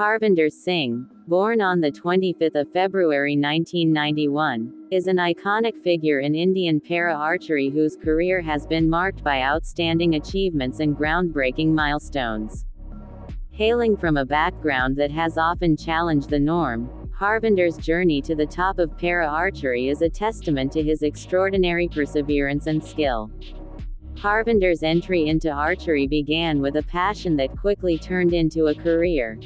Harvinder Singh, born on 25 February 1991, is an iconic figure in Indian para-archery whose career has been marked by outstanding achievements and groundbreaking milestones. Hailing from a background that has often challenged the norm, Harvinder's journey to the top of para-archery is a testament to his extraordinary perseverance and skill. Harvinder's entry into archery began with a passion that quickly turned into a career.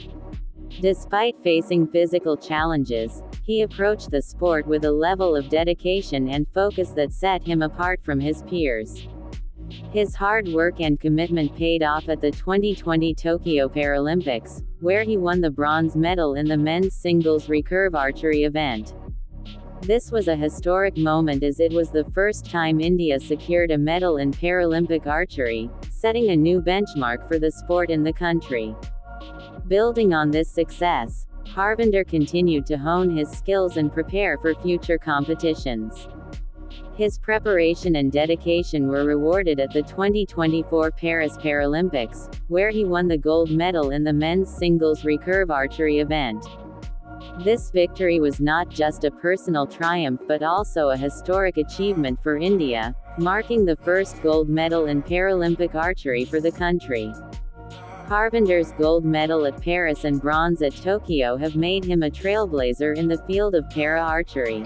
Despite facing physical challenges, he approached the sport with a level of dedication and focus that set him apart from his peers. His hard work and commitment paid off at the 2020 Tokyo Paralympics, where he won the bronze medal in the men's singles recurve archery event. This was a historic moment as it was the first time India secured a medal in Paralympic archery, setting a new benchmark for the sport in the country. Building on this success, Harvinder continued to hone his skills and prepare for future competitions. His preparation and dedication were rewarded at the 2024 Paris Paralympics, where he won the gold medal in the men's singles recurve archery event. This victory was not just a personal triumph but also a historic achievement for India, marking the first gold medal in Paralympic archery for the country. Harvinder's gold medal at Paris and bronze at Tokyo have made him a trailblazer in the field of para-archery.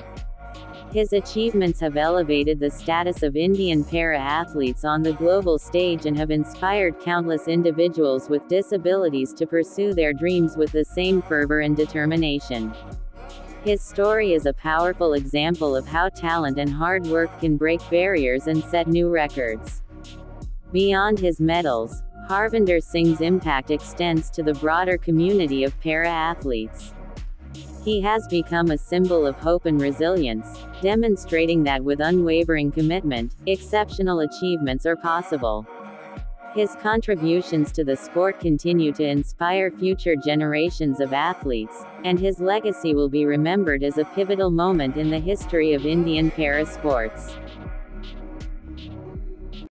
His achievements have elevated the status of Indian para-athletes on the global stage and have inspired countless individuals with disabilities to pursue their dreams with the same fervor and determination. His story is a powerful example of how talent and hard work can break barriers and set new records. Beyond his medals, Harvinder Singh's impact extends to the broader community of para-athletes. He has become a symbol of hope and resilience, demonstrating that with unwavering commitment, exceptional achievements are possible. His contributions to the sport continue to inspire future generations of athletes, and his legacy will be remembered as a pivotal moment in the history of Indian para sports.